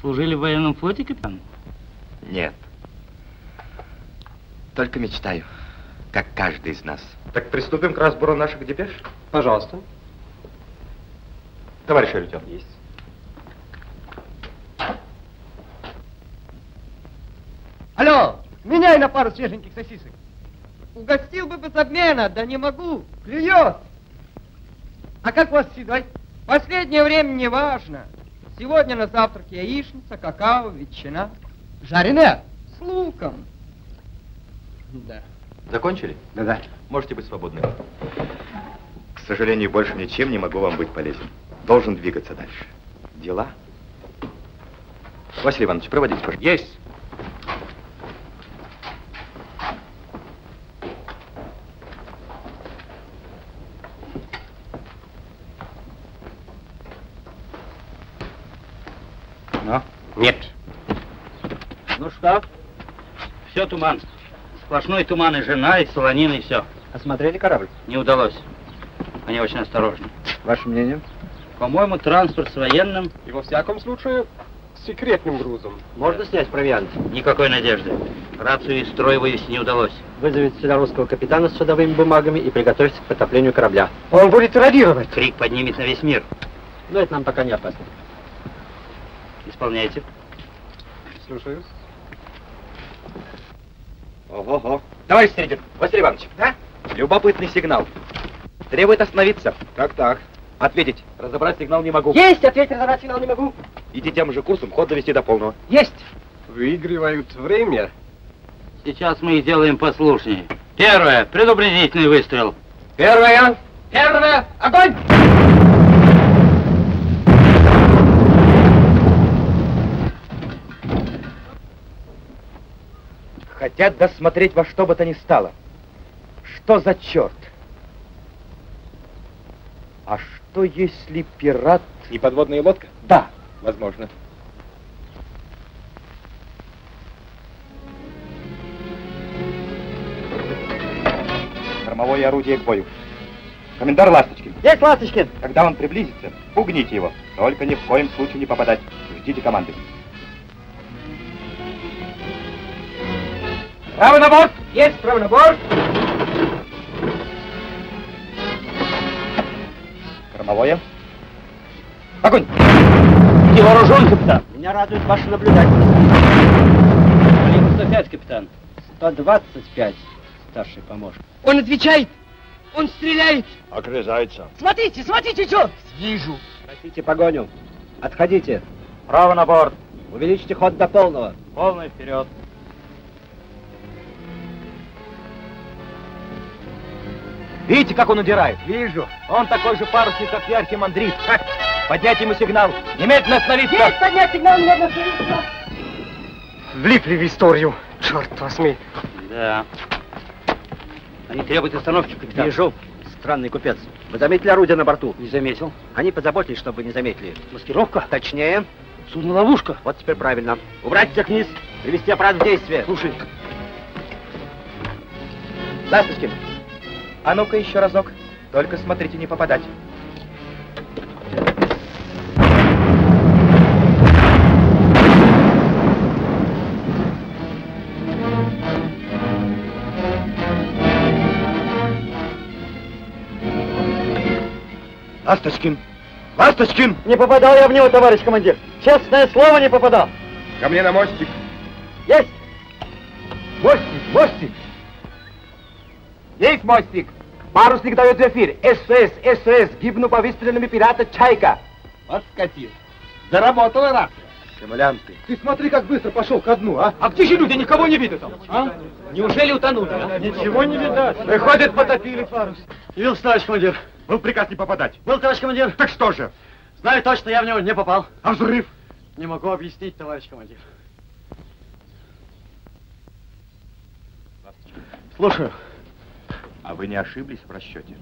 Служили в военном флоте, капитан? Нет. Только мечтаю, как каждый из нас. Так приступим к разбору наших депеш? Пожалуйста. Товарищ Рутян. Есть. Алло, меняй на пару свеженьких сосисок. Угостил бы без обмена, да не могу. Клюет. А как вас седать? Последнее время не важно. Сегодня на завтрак яичница, какао, ветчина. Жареная? С луком. Да. Закончили? Да, да. Можете быть свободны. К сожалению, больше ничем не могу вам быть полезен. Должен двигаться дальше. Дела? Василий Иванович, проводите, пожалуйста. Есть. Нет. Ну что? Все туман. Сплошной туман, и жена, и солонина, и все. Осмотрели корабль? Не удалось. Они очень осторожны. Ваше мнение? По-моему, транспорт с военным... И во всяком случае, с секретным грузом. Можно снять провиант? Никакой надежды. Рацию из строя вывести не удалось. Вызовите сюда русского капитана с судовыми бумагами и приготовьтесь к потоплению корабля. Он будет радировать. Крик поднимет на весь мир. Но это нам пока не опасно. Исполняйте. Слушаюсь. Ого-го. Товарищ Середин, Василий Иванович. Да? Любопытный сигнал. Требует остановиться. Как так? Ответить. Разобрать сигнал не могу. Есть! Ответить, разобрать сигнал не могу. Иди тем же курсом, ход довести до полного. Есть! Выигрывают время. Сейчас мы и делаем послушнее. Первое. Предупредительный выстрел. Первое. Первое. Огонь! Хотят досмотреть во что бы то ни стало. Что за черт? А что если пират... И подводная лодка? Да. Возможно. Кормовое орудие к бою. Комендар Ласточкин. Есть, Ласточкин! Когда он приблизится, пугните его. Только ни в коем случае не попадать. Ждите команды. Право на борт! Есть, право на борт! Кормовое. Огонь! Ты вооружен, капитан? Меня радует ваша наблюдательность. Калибр сто пять, капитан. сто двадцать пять, старший помощник. Он отвечает! Он стреляет! Огрызается. Смотрите, смотрите, черт! Вижу. Просите погоню. Отходите. Право на борт. Увеличьте ход до полного. Полный вперед. Видите, как он удирает? Вижу. Он такой же парусник, как я, архимандрит. Поднять ему сигнал. Немедленно остановиться. Есть, поднять сигнал, немедленно остановиться. Влипли в историю. Черт возьми. Да. Они требуют остановки, капитан. Вижу. Странный купец. Вы заметили орудие на борту? Не заметил. Они позаботились, чтобы не заметили. Маскировка? Точнее. Судно-ловушка. Вот теперь правильно. Убрать всех вниз. Привести аппарат в действие. Слушай. Ласточкин. А ну-ка еще разок. Только смотрите, не попадать. Ласточкин! Ласточкин! Не попадал я в него, товарищ командир. Честное слово, не попадал. Ко мне на мостик. Есть! Мостик, мостик! Есть мостик! Парусник дает в эфир. СС, СС, гибну по выстрелами пирата Чайка. Вот скотин. Заработала рация. Симулянты. Ты смотри, как быстро пошел ко дну, а? А где же люди? Никого не видно там. А? Неужели утонули? А? Ничего не видать. Выходит, потопили парус. Явился, товарищ командир. Был приказ не попадать. Был, товарищ командир. Так что же? Знаю точно, я в него не попал. А взрыв? Не могу объяснить, товарищ командир. Слушаю. А вы не ошиблись в расчете?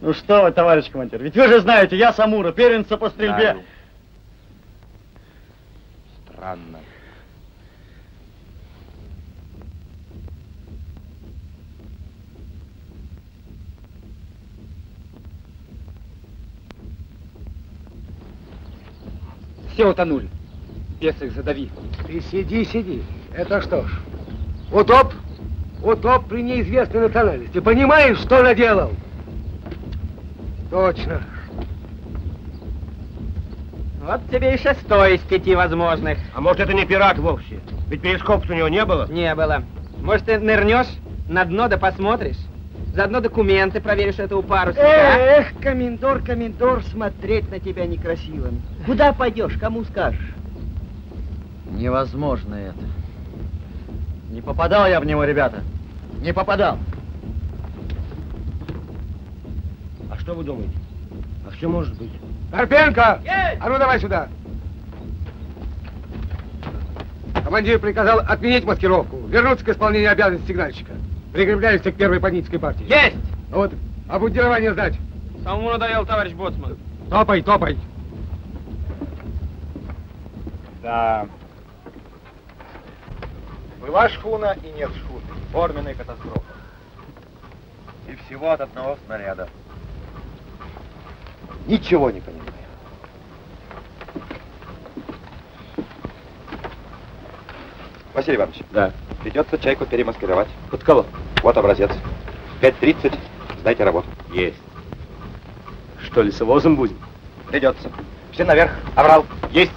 Ну что вы, товарищ командир, ведь вы же знаете, я с Амура, первенца по стрельбе. Знаю. Странно. Все утонули. Бес их задави. Ты сиди, сиди. Это что ж, утоп? Утоп при неизвестной национальности. Понимаешь, что наделал? Точно. Вот тебе и шестой из пяти возможных. А может, это не пират вовсе? Ведь перископ у него не было? Не было. Может, ты нырнешь на дно да посмотришь? Заодно документы проверишь, это у парусника. Эх, комендор, комендор, смотреть на тебя некрасиво. Куда пойдешь, кому скажешь? Невозможно это. Не попадал я в него, ребята. Не попадал. А что вы думаете? А все может быть. Карпенко! Есть! А ну давай сюда. Командир приказал отменить маскировку, вернуться к исполнению обязанностей сигнальщика. Прикрепляешься к первой подницкой партии. Есть! Ну вот, обмундирование сдать. Самому надоел, товарищ боцман. Топай, топай. Да. Была шхуна и нет шхуны. Форменная катастрофа. И всего от одного снаряда. Ничего не понимаю. Василий Иванович. Да. Придется чайку перемаскировать. Под кого? Вот образец. пять тридцать. Сдайте работу. Есть. Что, лесовозом будем? Придется. Все наверх. Аврал. Есть.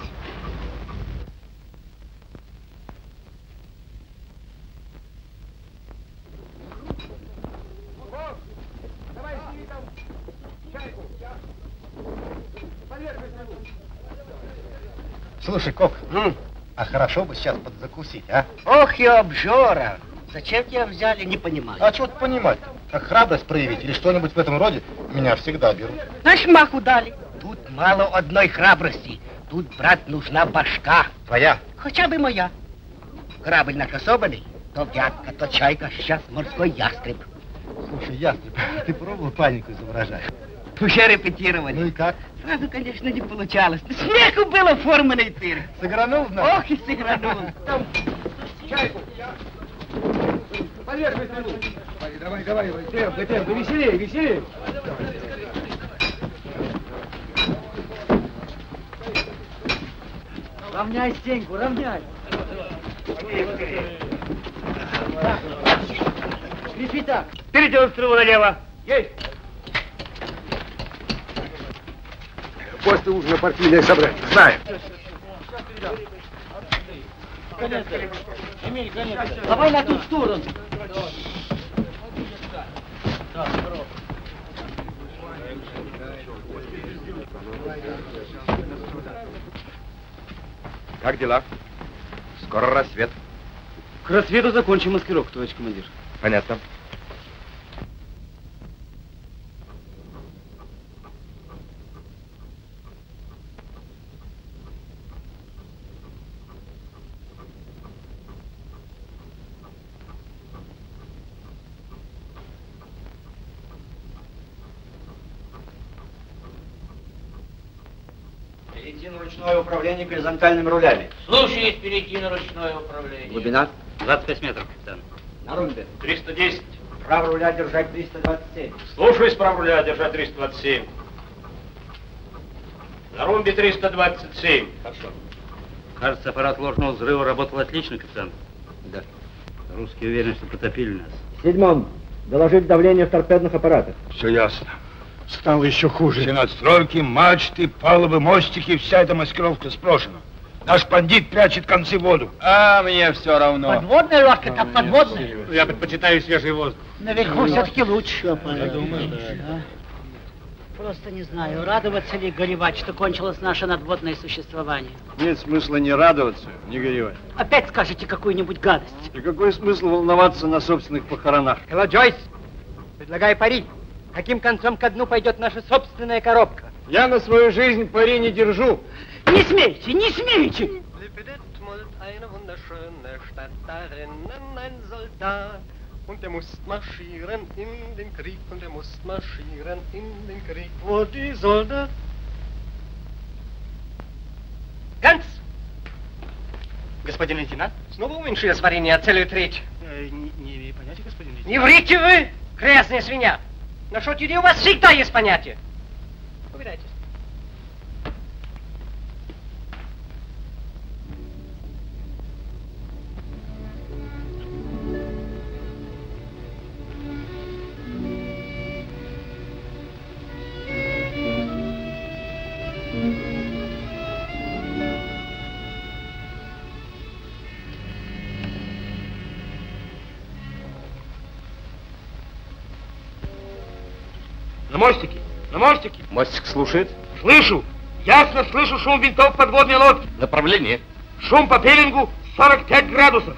Слушай, Кок, mm. а хорошо бы сейчас подзакусить, а? Ох, я обжора! Зачем тебя взяли, не понимаю. А что-то понимать? Как храбрость проявить или что-нибудь в этом роде, меня всегда берут. Знаешь, маху дали. Тут мало одной храбрости. Тут, брат, нужна башка. Твоя? Хотя бы моя. Корабль наш особенный. То Вятка, то Чайка, сейчас морской ястреб. Слушай, ястреб, ты пробовал панику изображать? Уже репетировали. Ну и как? Сразу, конечно, не получалось. Смеху было форменный пир. Сыгранул, значит? Ох, и сыгранул. Там, чайку. Поверь, давай, давай, давай. Темп, темп, веселее, веселее. Равняй стенку, равняй. Крепи так. Переделать стрелу налево. Есть. После ужина партийное собрание. Знаем. Конец, Эмиль, конец. Давай на ту сторону. Как дела? Скоро рассвет. К рассвету закончим маскировку, товарищ командир. Понятно. Управление горизонтальными рулями. Слушаюсь, перейти на ручное управление. Глубина? двадцать пять метров, капитан. На румбе? триста десять. Право руля держать триста двадцать семь. Слушаюсь, право руля держать триста двадцать семь. На румбе триста двадцать семь. Хорошо. Кажется, аппарат ложного взрыва работал отлично, капитан. Да. Русские уверены, что потопили нас. Седьмом. Доложить давление в торпедных аппаратах. Все ясно. Стало еще хуже. Все надстройки, мачты, палубы, мостики, вся эта маскировка сброшена. Наш бандит прячет концы в воду. А мне все равно. Подводная лодка, а как подводная. Все. Я предпочитаю свежий воздух. Наверху все-таки лучше. Я думаю, да. Да. Просто не знаю, радоваться ли горевать, что кончилось наше надводное существование. Нет смысла не радоваться, не горевать. Опять скажете какую-нибудь гадость. И какой смысл волноваться на собственных похоронах? Элла Джойс, предлагаю пари. Каким концом ко дну пойдет наша собственная коробка? Я на свою жизнь пари не держу. Не смейте, не смейте! Ганс! Господин лейтенант? Снова уменьшили сварение, оцелит речь. Э, не, не понятия, господин лейтенант. Не врите вы, грязная свинья! На шутире у вас всегда есть понятие. Убирайтесь. Мостики, на мостике. Мостик слушает. Слышу, ясно слышу шум винтов подводной лодки. Направление. Шум по пелингу сорок пять градусов.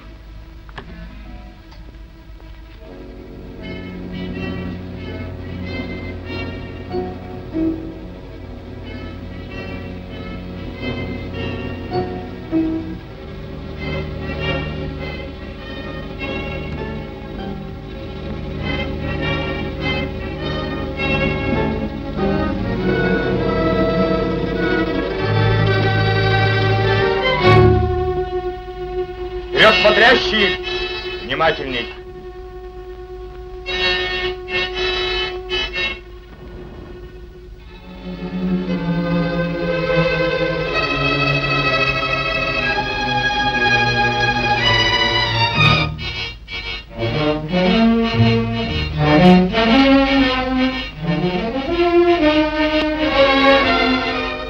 Смотрящие, внимательней.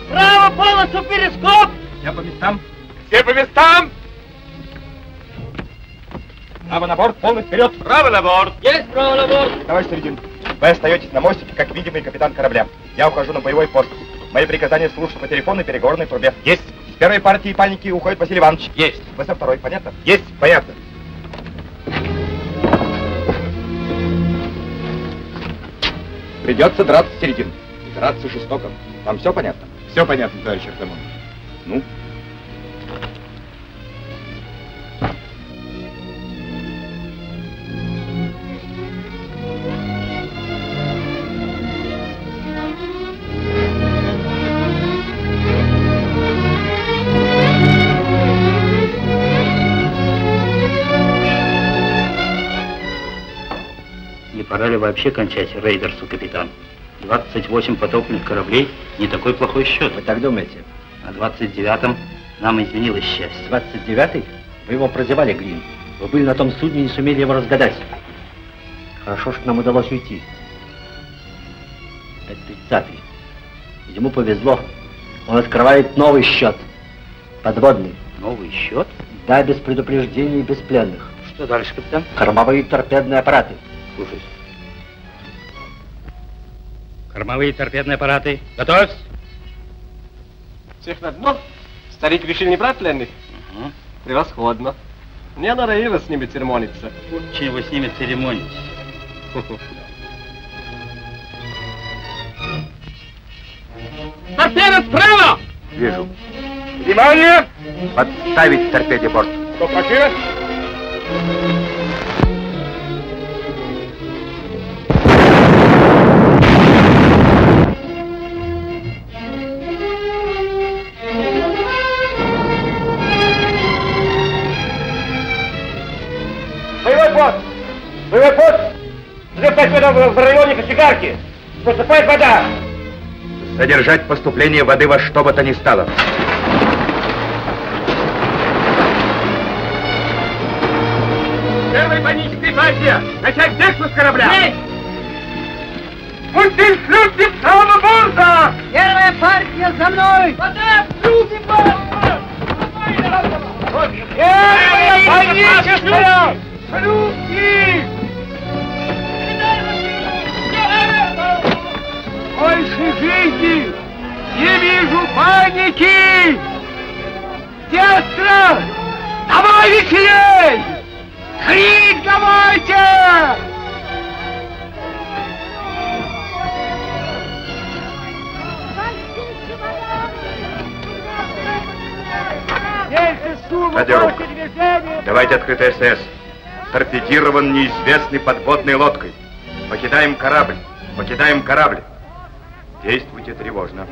Право полосу перископ! Я по местам. Все по местам! Право на борт, полный вперед! Право на борт! Есть право на борт! Товарищ Середин, вы остаетесь на мостике, как видимый капитан корабля. Я ухожу на боевой пост. Мои приказания слушают по телефонной переговорной трубе. Есть! С первой партии пальники уходит Василий Иванович. Есть! Вы со второй, понятно? Есть! Понятно! Придется драться, Середин. Драться жестоко. Вам все понятно? Все понятно, товарищ Артамонов. Ну? Пора ли вообще кончать рейдерсу, капитан? двадцать восемь потопных кораблей не такой плохой счет. Вы так думаете? На двадцать девятом нам изменилось счастье. двадцать девятый? Вы его прозевали, Грин. Вы были на том судне и не сумели его разгадать. Хорошо, что нам удалось уйти. Это тридцатый. Ему повезло. Он открывает новый счет. Подводный. Новый счет? Да, без предупреждений и без пленных. Что дальше, капитан? Кормовые торпедные аппараты. Слушаюсь. Кормовые торпедные аппараты. Готовься! Всех на дно. Старик решил не брать пленных? Угу. Превосходно. Мне надо Ира с ними церемониться. Лучше его с ними церемониться. Торпеда справа! Вижу. Внимание! Подставить торпеде борт. Кто против? Боевой пост! Боевой пост! Взлетать вода в районе кочегарки! Поступает вода! Задержать поступление воды во что бы то ни стало. Первая паническая партия! Начать выпуск корабля! Есть! Пустим шлюп самого борта! Первая партия за мной! Вода в шлюпе борта! Первая паническая! Шлюпки! Больше жизни! Не вижу паники! Сестра! Давай веселей! Крик давайте! Найденов, давайте открытый СС. Торпедирован неизвестный подводной лодкой. Покидаем корабль. Покидаем корабль. Действуйте тревожно.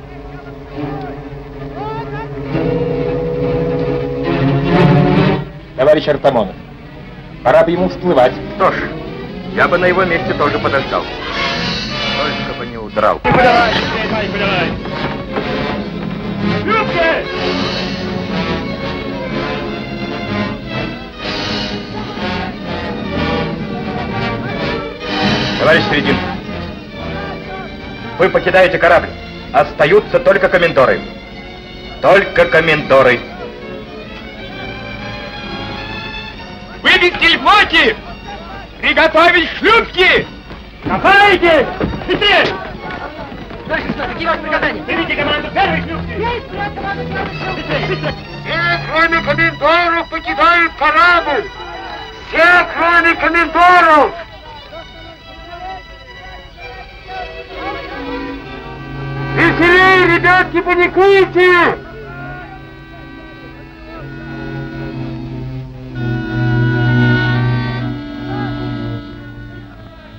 Товарищ Артамонов, пора бы ему всплывать. Что ж, я бы на его месте тоже подождал. Только бы не удрал. Подавай, подавай, подавай. Шлюпки! Товарищ Середин, вы покидаете корабль. Остаются только комендоры. Только комендоры. Выбить кельботи! Приготовить шлюпки! Копайте! Теперь! Дальше что, какие ваши приказания? Берите команду первой шлюпки! Есть, брат, команду первой шлюпки! Все, кроме комендоров, покидают корабль! Все, кроме комендоров! Веселей, ребятки, паникуйте!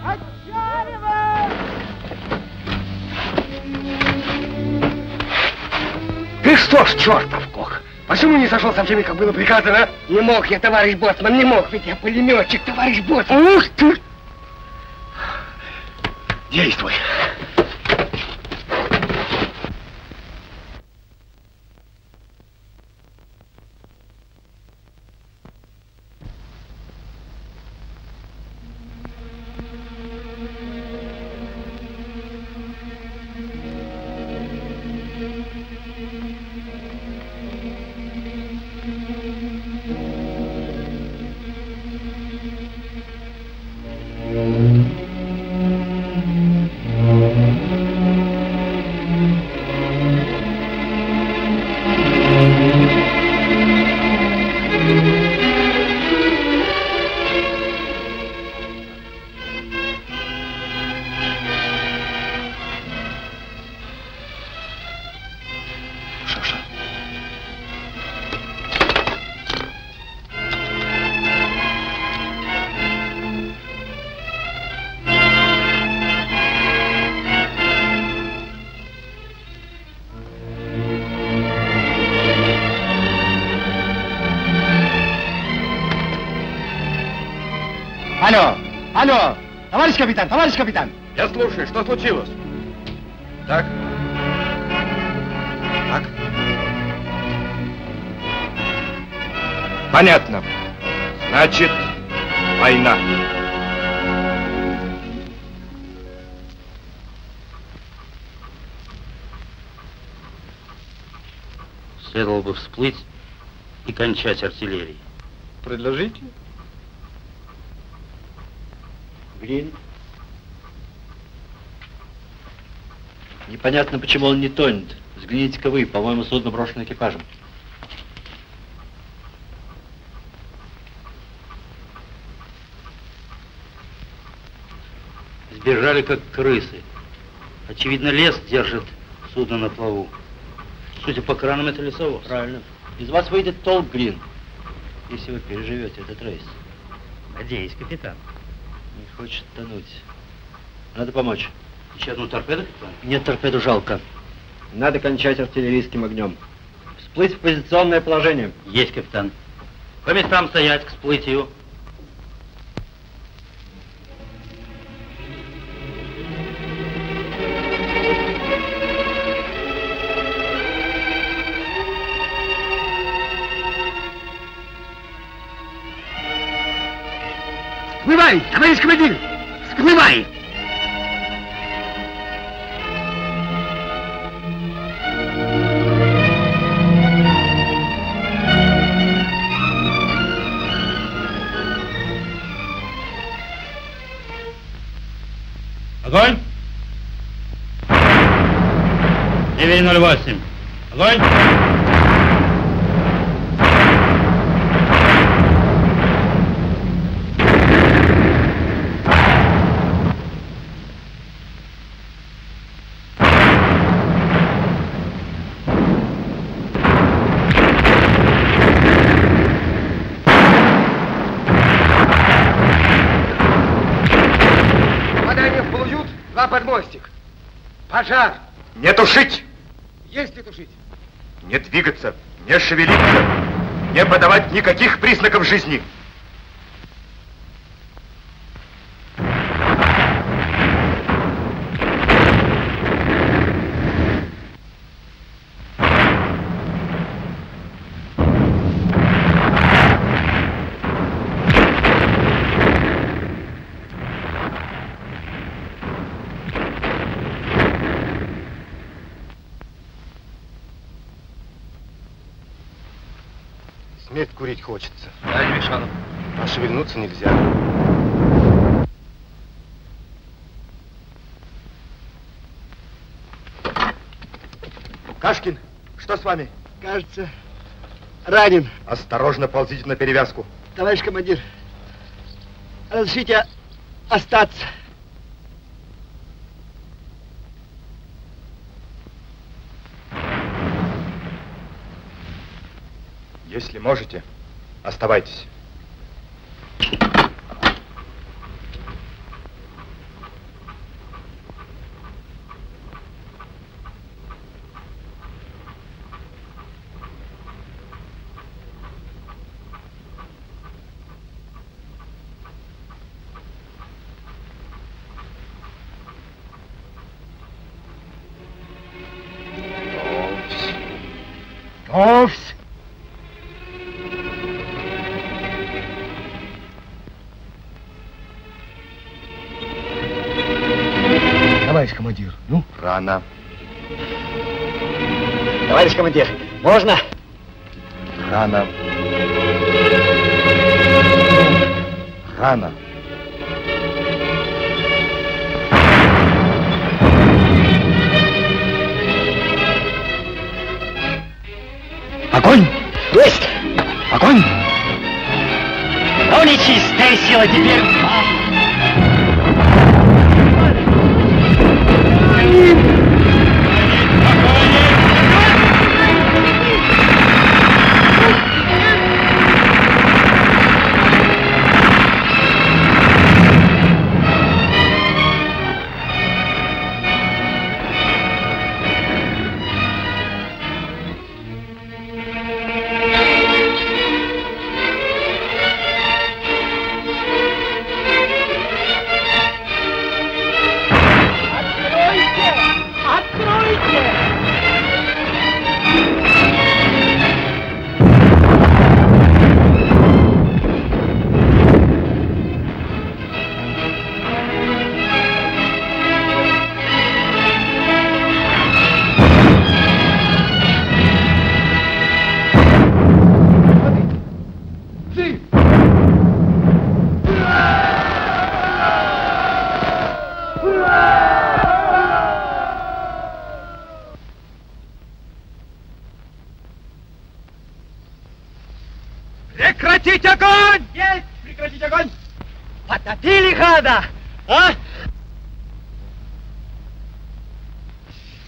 Отчаливай! Ты что ж, чертов кок! Почему не сошел со всеми, как было приказано? Не мог я, товарищ боцман, не мог, ведь я пулеметчик, товарищ боцман! Ух ты! Действуй! Товарищ капитан, товарищ капитан! Я слушаю, что случилось? Так. Так. Понятно. Значит, война. Следовало бы всплыть и кончать артиллерии. Предложите? Грин. Непонятно, почему он не тонет. Взгляните-ка вы, по-моему, судно брошено экипажем. бежали, как крысы. Очевидно, лес держит судно на плаву. Судя по кранам, это лесовоз. Правильно. Из вас выйдет толк, Грин, если вы переживете этот рейс. Надеюсь, капитан. Не хочет тонуть. Надо помочь. Еще одну торпеду, капитан? Нет, торпеду жалко. Надо кончать артиллерийским огнем. Всплыть в позиционное положение. Есть, капитан. По местам стоять к всплытию. Всплывай, товарищ командир! Всплывай! Огонь! девять ноль восемь. Огонь! Пожар! Не тушить! Есть не тушить! Не двигаться, не шевелиться, не подавать никаких признаков жизни! Курить хочется. Да, не мешало. А шевельнуться нельзя. Кашкин, что с вами? Кажется, ранен. Осторожно ползите на перевязку. Товарищ командир, разрешите остаться. Если можете, оставайтесь. Рано. Товарищ командир, можно? Рано. Рано. Огонь! Есть! Огонь! Но нечистая сила теперь...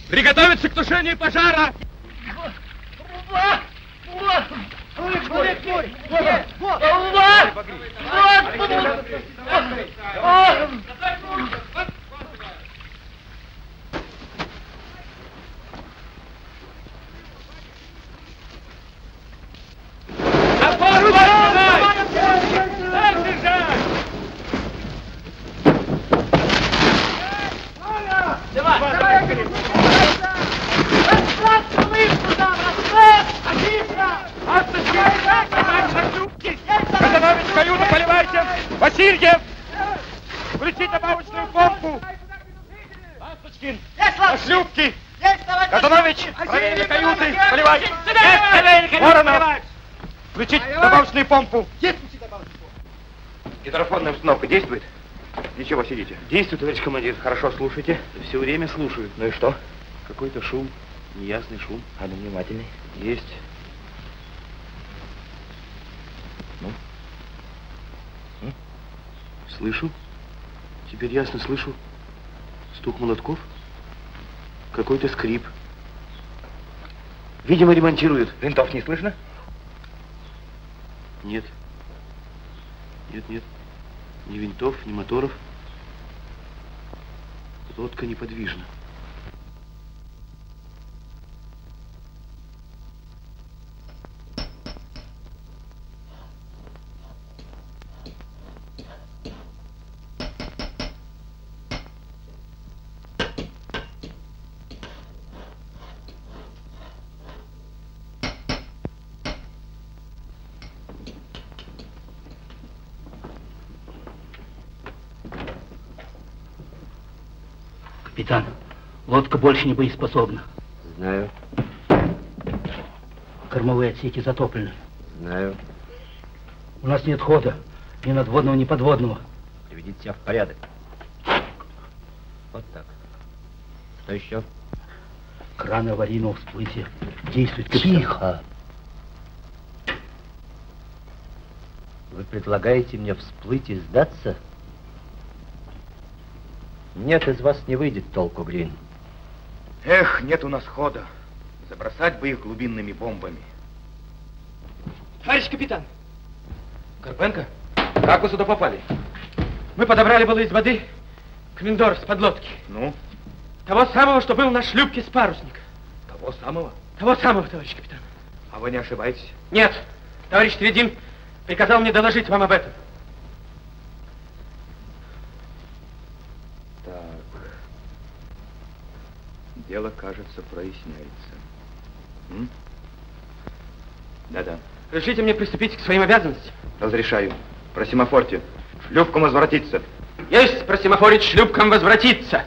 Приготовиться к тушению пожара! Ура! Ура! Васильев! Включить добавочную помпу! Ласточкин! Шлюпки! Казанович! Проверили каюты! Поливай! Воронов! Включить добавочную помпу! Гидрофонная установка действует? Ничего, сидите. Действует, товарищ командир. Хорошо, слушайте. Все время слушаю. Ну и что? Какой-то шум. Неясный шум. А ну, внимательный. Есть. Ну? Слышу. Теперь ясно слышу. Стук молотков. Какой-то скрип. Видимо, ремонтируют. Винтов не слышно? Нет. Нет, нет. Ни винтов, ни моторов. Лодка неподвижна. Капитан, лодка больше не боеспособна. Знаю. Кормовые отсеки затоплены. Знаю. У нас нет хода, ни надводного, ни подводного. Приведите себя в порядок. Вот так. Что еще? Краны аварийного всплытия. Действует капитан. Тихо. Вы предлагаете мне всплыть и сдаться? Нет, из вас не выйдет толку, Грин. Эх, нет у нас хода. Забросать бы их глубинными бомбами. Товарищ капитан! Карпенко, как вы сюда попали? Мы подобрали было из воды комендора с подлодки. Ну? Того самого, что был на шлюпке с парусника. Того самого? Того самого, товарищ капитан. А вы не ошибаетесь? Нет. Товарищ Середин приказал мне доложить вам об этом. Дело, кажется, проясняется. Да-да. Разрешите мне приступить к своим обязанностям? Разрешаю. Просимофорьте. Шлюпкам возвратиться. Есть, просимофорить шлюпкам возвратиться.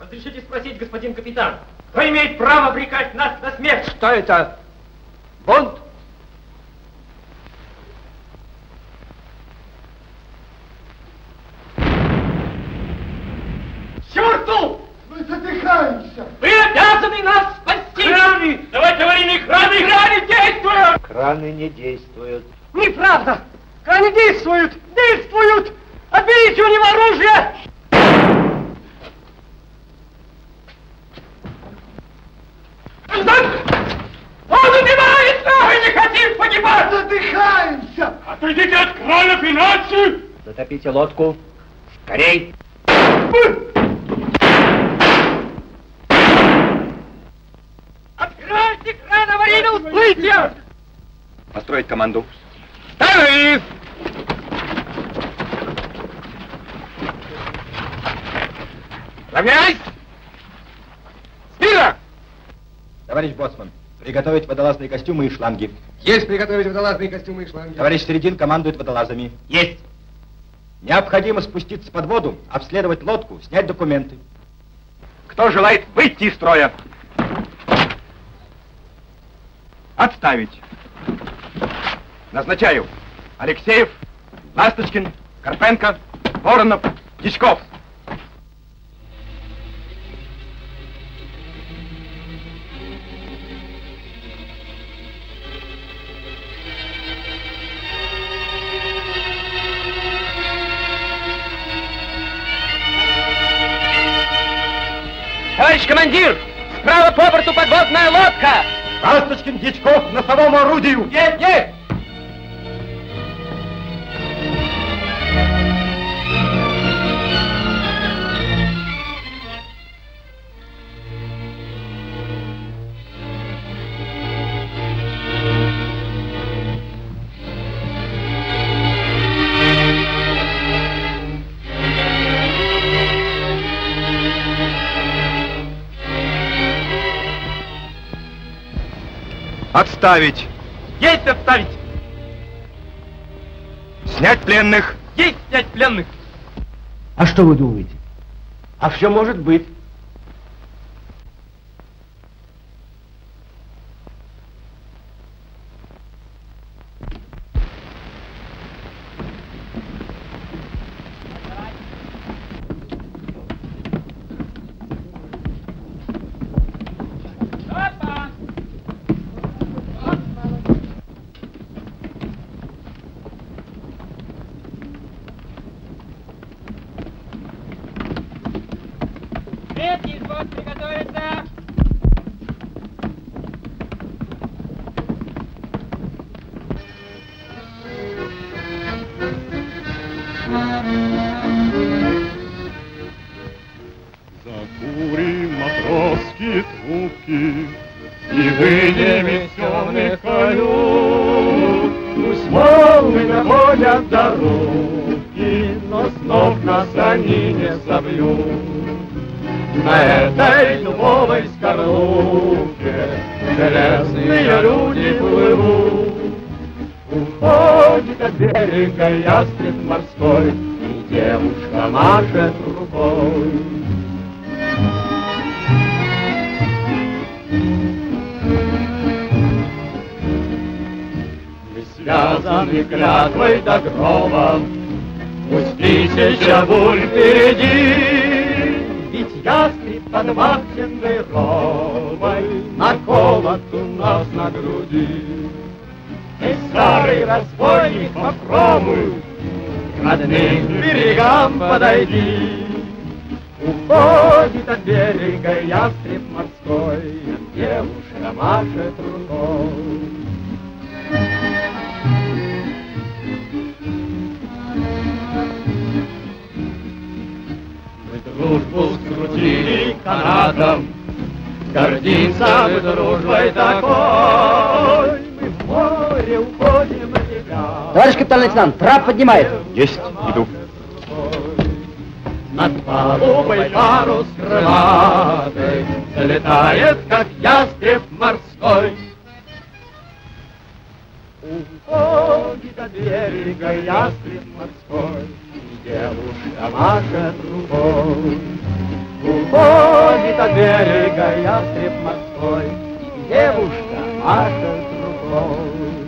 Разрешите спросить, господин капитан, кто имеет право обрекать нас на смерть? Что это? Бунт? Черту! Мы задыхаемся! Вы обязаны нас спасти! Краны! Давайте аварийные краны! Краны действуют! Краны не действуют. Неправда! Краны действуют! Действуют! Отберите у него оружие! Задыхаемся! Отойдите от кранов, иначе! Затопите лодку! Скорей! Откройте кран аварийного всплытия! Построить команду. Вторых! Равняйсь! Спира! Товарищ боссман, приготовить водолазные костюмы и шланги. Есть, приготовить водолазные костюмы и шланги. Товарищ Середин командует водолазами. Есть. Необходимо спуститься под воду, обследовать лодку, снять документы. Кто желает выйти из строя? Отставить. Назначаю. Алексеев, Ласточкин, Карпенко, Воронов, Дичков. Товарищ командир, справа по борту подводная лодка! Ласточкин, Дьячков, носовому орудию! Нет, нет! Отставить! Есть отставить! Снять пленных! Есть снять пленных! А что вы думаете? А все может быть. Подойди, уходит от берега ястреб морской, девушка машет рукой. Мы дружбу скрутили канатом, гордимся мы дружбой такой. Мы в море уходим от тебя. Товарищ капитан лейтенант, трап поднимает. Есть, иду. Над палубой парус крылатый залетает, как ястреб морской. Уходит от берега ястреб морской, и девушка машет рукой. Уходит от берега ястреб морской, и девушка машет рукой.